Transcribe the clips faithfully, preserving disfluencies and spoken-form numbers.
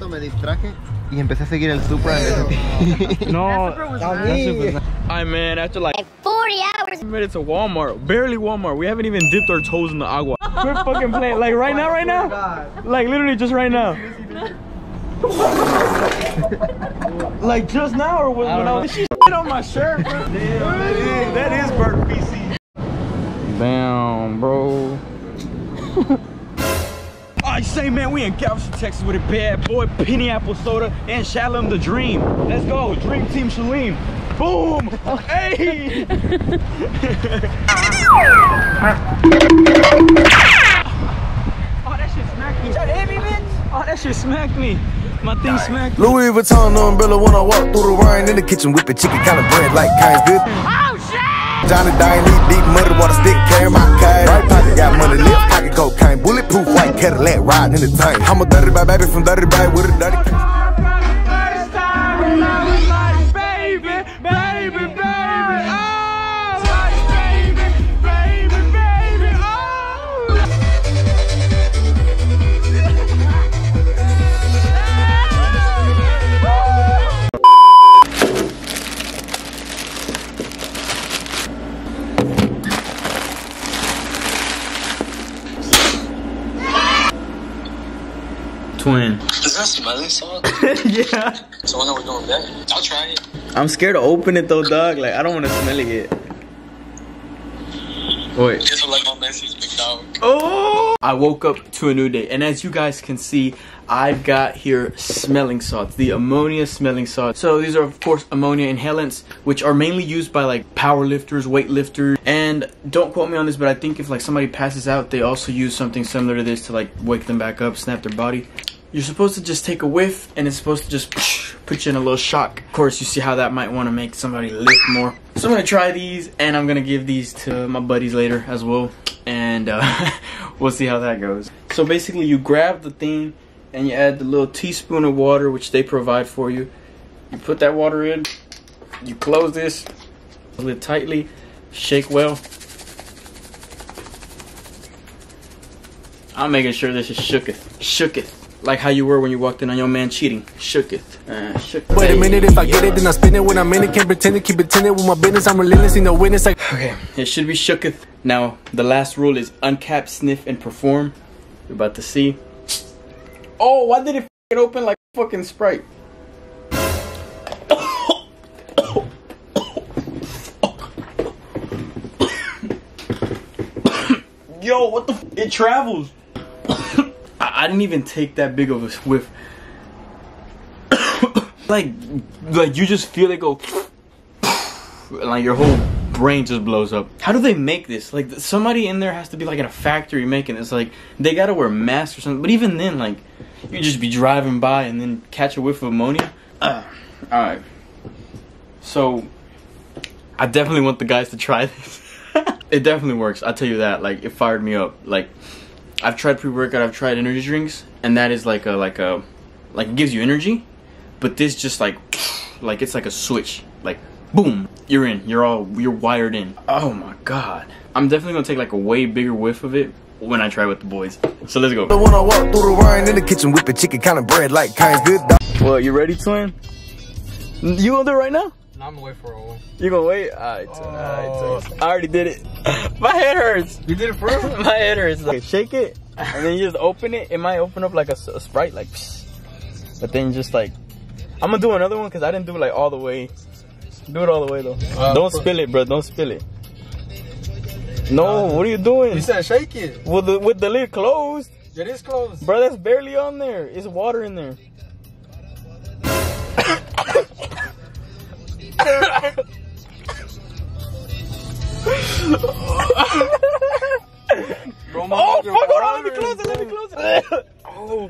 momento me distraje y empecé a seguir el Supra. No, I man, after like forty hours, we made it to Walmart. Barely Walmart. We haven't even dipped our toes in the agua. We're fucking playing like right now, right now. Like literally just right now. Like just now or when I was she shit on my shirt. Damn, that is bird P C. Damn, bro. I say, man, we in Galveston, Texas with a bad boy, Pineapple Soda, and Shalom the Dream. Let's go, Dream Team Shalim. Boom! Hey! Oh, that shit smacked me. You try to hit me, bitch? Oh, that shit smacked me. My thing smacked me. Louis Vuitton umbrella when I walk through the rain. In the kitchen whipping chicken, kind of bread like kinds did. Oh, shit! Johnny Dine, deep, deep muddy water stick, carry my kite. Right pocket got money, left pocket cocaine, bulletproof white Cadillac riding in the tank. I'm a dirty bag, baby, from dirty bag with a dirty. Twin. Is that smelling salt? Yeah. So when are we going back? I'll try it. I'm scared to open it though, dog. Like I don't want to smell it yet. Wait. Just like my message, big dog. Oh! I woke up to a new day, and as you guys can see, I've got here smelling salts, the ammonia smelling salts. So these are of course ammonia inhalants, which are mainly used by like power lifters, weight lifters, and don't quote me on this, but I think if like somebody passes out, they also use something similar to this to like wake them back up, snap their body. You're supposed to just take a whiff, and it's supposed to just put you in a little shock. Of course, you see how that might want to make somebody lift more. So I'm going to try these, and I'm going to give these to my buddies later as well. And uh, we'll see how that goes. So basically, you grab the thing, and you add the little teaspoon of water, which they provide for you. You put that water in. You close this a little tightly. Shake well. I'm making sure this is shooketh. Shooketh. Like how you were when you walked in on your man cheating. Shooketh. Uh, shook Wait a minute, if I get it, then I spin it. When I'm in it, can't pretend it, keep it tinted. With my business, I'm relentless, ain't no witness. I okay, it should be shooketh. Now, the last rule is uncap, sniff, and perform. You're about to see. Oh, why did it f***ing open like fucking Sprite? Yo, what the f***? It travels. I didn't even take that big of a whiff. like, like you just feel it go, like your whole brain just blows up. How do they make this? Like somebody in there has to be like in a factory making this. Like they gotta wear masks or something. But even then, like you just be driving by and then catch a whiff of ammonia. Uh, all right. So, I definitely want the guys to try this. It definitely works. I'll tell you that. Like it fired me up. Like. I've tried pre-workout, I've tried energy drinks, and that is like a, like a, like it gives you energy, but this just like, like it's like a switch, like boom, you're in, you're all, you're wired in. Oh my God. I'm definitely gonna take like a way bigger whiff of it when I try with the boys. So let's go. When I walk through the rain in the kitchen whipping chicken kind of bread like kind good. Well, you ready, twin? You gonna do it right now? No, I'm gonna wait for a while. You gonna wait? Alright, oh. Alright, I already did it. My head hurts. You did it first? My head hurts. Okay, shake it, and then you just open it. It might open up like a, a Sprite, like, psh. But then just like, I'm gonna do another one because I didn't do it like all the way. Do it all the way though. Uh, Don't spill it, bro. Don't spill it. No, uh, what are you doing? You said shake it. With the, with the lid closed. It is closed. Bro, that's barely on there. It's water in there. Bro, oh fuck, hold on, let me close it, let me close it. Oh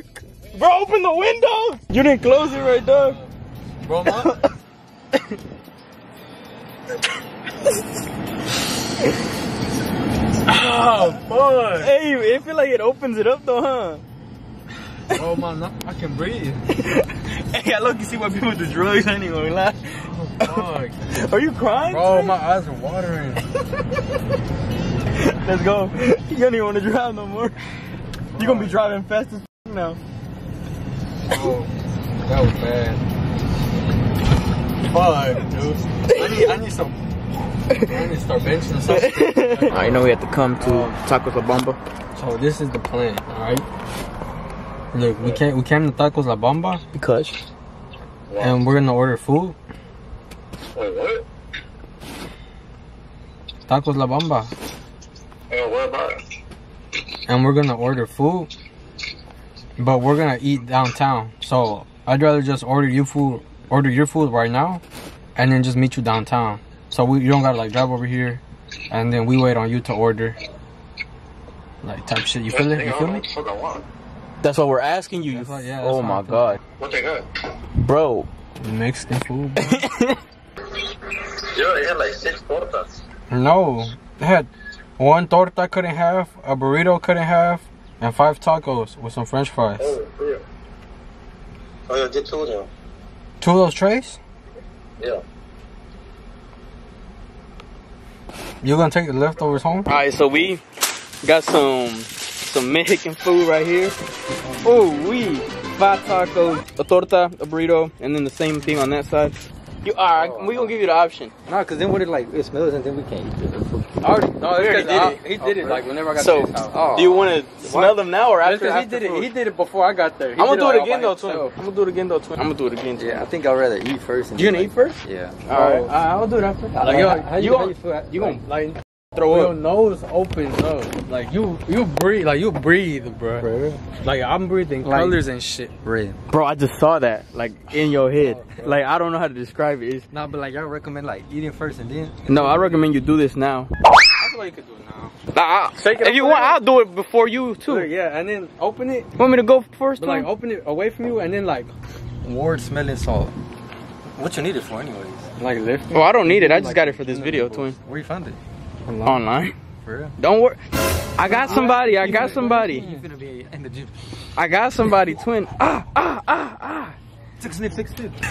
fuck. Bro, open the window. You didn't close it right, dog. Bro, my oh fuck. Hey, it feel like it opens it up though, huh? Oh man, I can breathe. Hey, I look and see why people do drugs anyway. Like, oh, fuck. Are you crying? Bro, my eyes are watering. Let's go. You don't even want to drive no more. You're going to be driving fast as f now. Oh, that was bad. Fuck, dude. I need, I need some. I need to start benching something. All right, now we have to come to Tacos La Bamba. So this is the plan, all right? Look, we came, we came to Tacos La Bamba because, and we're gonna order food. Wait, what? Tacos La Bamba. Yeah, what about it? And we're gonna order food, but we're gonna eat downtown. So I'd rather just order you food, order your food right now, and then just meet you downtown. So we, you don't gotta like drive over here, and then we wait on you to order. Like type shit, you feel it? You feel me? That's what we're asking you. What, yeah, oh my god. What they got? Bro. Mexican food. Bro. Yo, they had like six tortas. No, they had one torta I couldn't have, a burrito couldn't have, and five tacos with some French fries. Oh, yeah. Oh, yeah, I did two of them. Two of those trays? Yeah. You gonna take the leftovers home? All right, so we got some some Mexican food right here. Oh, we five tacos, a torta, a burrito, and then the same thing on that side. You are. Right, oh, we gonna give you the option. Nah, cause then what it like it smells and then we can't eat it. I already. No, he did I, it. He did oh, it like whenever I got so, to his house. So, do you want to smell them now or after? Because he did food? it. He did it before I got there. He I'm gonna do it, it again though, twin. I'm gonna do it again though, twin. I'm gonna do it again. Too. Yeah, I think I'd rather eat first. And you gonna like, eat first? Yeah. All right. All right. I'll do it after. Like, yo, how you, how you, how you, you gonna like throw up? Your nose opens up. Like you, you breathe. Like you breathe, bro. Like I'm breathing colors and shit. Breathe. Bro, I just saw that like in your head. Like I don't know how to describe it. Nah, but like y'all recommend like eating first and then. No, I recommend you do this now. That's what you could do now. Nah, shake it if you want, I'll do it before you too. Look, yeah, and then open it. Want me to go first? But, like open it away from you, and then like. Ward smelling salt. What you need it for, anyways? Like lift. Oh, I don't need it. I just like, got it for this video, twin. Where you found it? Online. Online. For real? Don't worry. I got somebody. I got somebody. You gonna be in the gym. I got somebody, twin. Ah, ah, ah, ah. Six snip, six snip. Bro,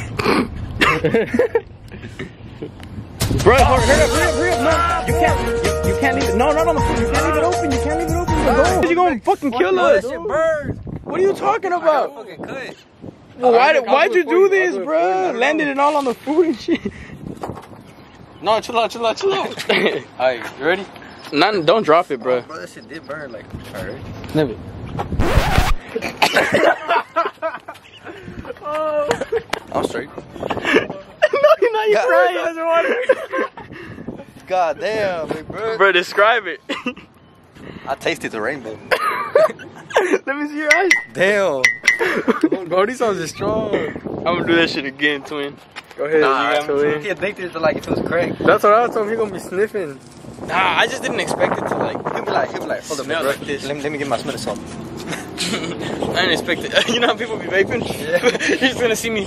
hurry up, hurry up, no, you can't, you, you can't even, no, no, no, you can't leave it open, you can't leave it open, bro. You're gonna fucking kill us. What are you talking about? Well, why did, why'd you do this, bro? Landed it all on the food and shit. No, chill out, chill out, chill out. Alright, you ready? None, don't drop it, bro. Bro, that shit did burn, like, alright. Snip it. Oh. I'm straight. No, you're not. You're crying underwater. God damn, big bro. Bro, describe it. I tasted the rainbow. Let me see your eyes. Damn. Oh, bro, these songs are strong. I'm gonna do that shit again, twin. Go ahead. Nah, you got twin. He addicted to like it was crack. That's what I was telling him. He gonna be sniffing. Nah, I just didn't expect it to like. He'll be like, he'll be like, hold up, bro. Like this. Let me, let me get my smell of salt. I didn't expect it. You know how people be vaping? Yeah. You're just gonna see me.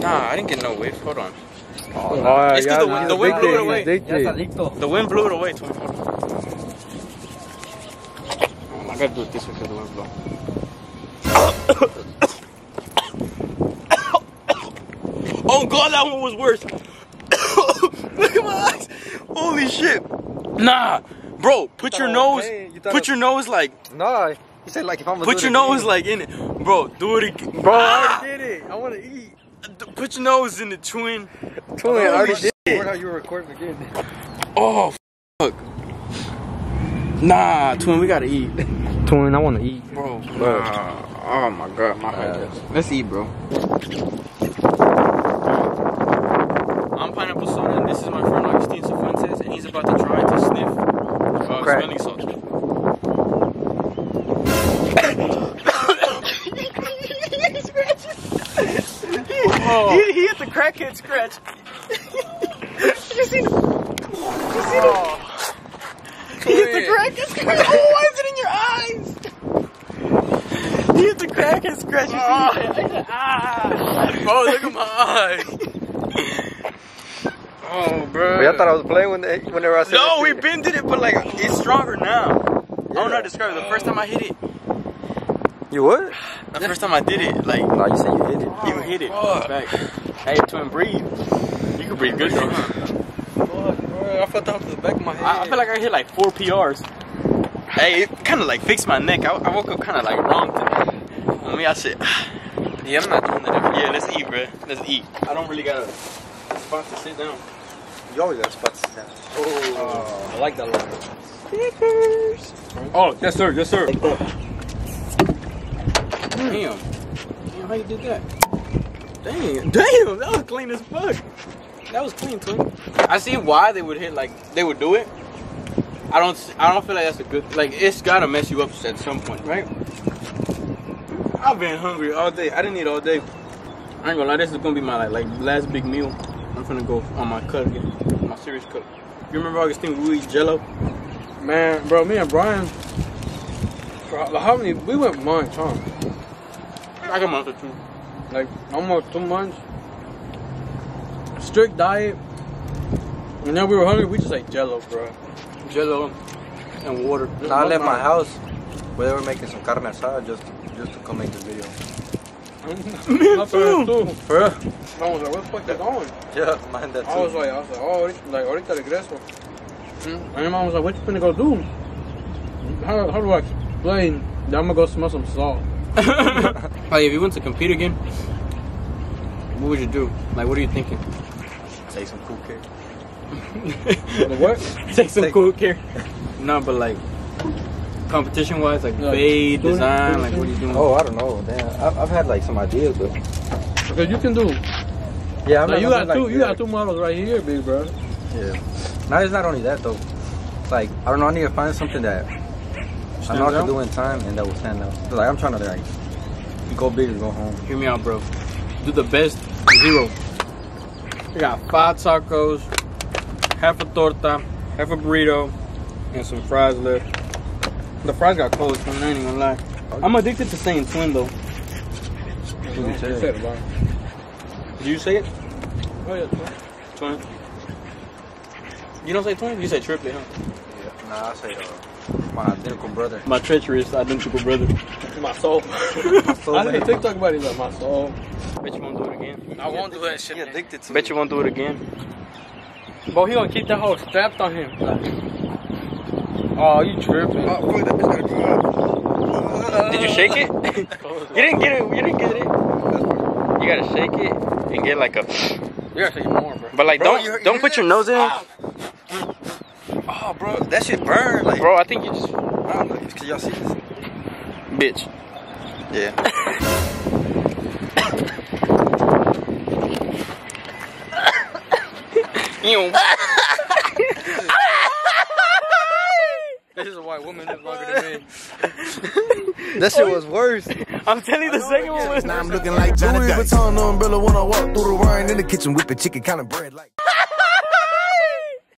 Nah, I didn't get no wave. Hold on. Oh, no. uh, it's because yeah, the, the wind blew it away. The wind blew it away. Oh, I gotta do it this way because the wind blew. Oh god, that one was worse. Look at my eyes. Holy shit. Nah. Bro, put your nose, you put your nose like. No, you said like if I'm. Put your nose like in it, bro. Do it again, bro. I already did it. I want to eat. Put your nose in the twin. Twin, I already did it. How you were recording again? Oh, fuck. Nah, twin, we gotta eat. Twin, I want to eat, bro. bro. Uh, oh my god, my uh, heart. Let's eat, bro. I'm Pineapple Soda, and this is my friend Augustine Sofantez, and he's about to try to sniff. Crack. Smelling salt. Oh. He, he hit the crackhead scratch. You seen him? You seen him? Oh. He hit the crackhead scratch. Oh, why is it in your eyes? He hit the crackhead scratch. You oh. seen him? Ah. Oh, look at my eyes. Oh, bro. Well, I thought I was playing when they, whenever I said no, we bended it, but like, it's stronger now. Yeah. I don't know how to describe it. The first time I hit it. You what? The yeah. first time I did it, like. No, you said you hit it. Oh, you hit it. Fuck. Back. Hey, twin, breathe. You can breathe good, though, huh? Fuck, bro. I felt that off the back of my head. I, I feel like I hit like four P Rs. Hey, it kind of like fixed my neck. I, I woke up kind of like wrong today. I mean, I said, yeah, I'm not doing that. Yeah, let's eat, bro. Let's eat. I don't really got a spot to sit down. You always got a spot to sit down. Oh, uh, I like that a lot. Stickers. Oh, yes, sir. Yes, sir. Damn. Damn, how you did that? Damn. Damn, that was clean as fuck. That was clean, twin. I see why they would hit, like, they would do it. I don't, I don't feel like that's a good, like, it's gotta mess you up at some point, right? I've been hungry all day. I didn't eat all day. I ain't gonna lie, this is gonna be my, like, like last big meal. I'm finna go on my cut again, my serious cut. You remember Augustine, we eat Jello? Man, bro, me and Brian, bro, like, how many, we went months, huh? Like a month or two. Like, almost two months. Strict diet. And then we were hungry, we just ate Jello, bro. Jello and water. There's I left my house where they were making some carne asada just, just to come make this video. Me too. For real. I was like, where the fuck they going? Yeah, mine that too. I was like, I was like, oh, like, ahorita regreso. And your mom was like, what you finna go do? How, how do I explain that I'm gonna go smell some salt? Like, if you went to compete again, what would you do? Like, what are you thinking? Take some cool care. What? Take some Take cool care. No, but like, competition wise, like yeah, fade, doing, design, doing, like what are you doing? Oh, I don't know. Damn, I've, I've had like some ideas, but. Because you can do. Yeah, I mean, no, you got two. Like, you got two models right here, big bro. Yeah. Now it's not only that though. It's like I don't know. I need to find something that stands I know I can do in time and that will stand out. So, like I'm trying to like go big or go home. Hear me out, bro. Do the best zero. We got five tacos, half a torta, half a burrito, and some fries left. The fries got cold, so I ain't gonna lie. I'm addicted to saying twin though. You you say it. It, did you say it? Oh yeah, twin. Twin. You don't say twin? You say triplet, huh? Yeah. Nah, I say uh, my identical brother. My treacherous identical brother. My soul. My soul. I did a TikTok about it, like my soul. Bet you won't do it again. I won't do that shit. You're addicted to Bet you won't do it again. Bro, he gonna keep that hole strapped on him. Like, oh, you tripping. Oh, boy, that bitch gotta come out. Did you shake it? You didn't get it. You didn't get it. You gotta shake it and get like a. You gotta shake it more, bro. But like, bro, don't you, don't you put your nose in it. Oh, bro, that shit burned. Like, bro, I think you just. I don't know. Can y'all see this? Bitch. Yeah. This is a white woman that's longer than me. That shit was worse. I'm telling you, the second one was. Now I'm looking like Johnny Louis Vuitton umbrella when I walk through the rain in the kitchen whipping chicken, kind of bread like.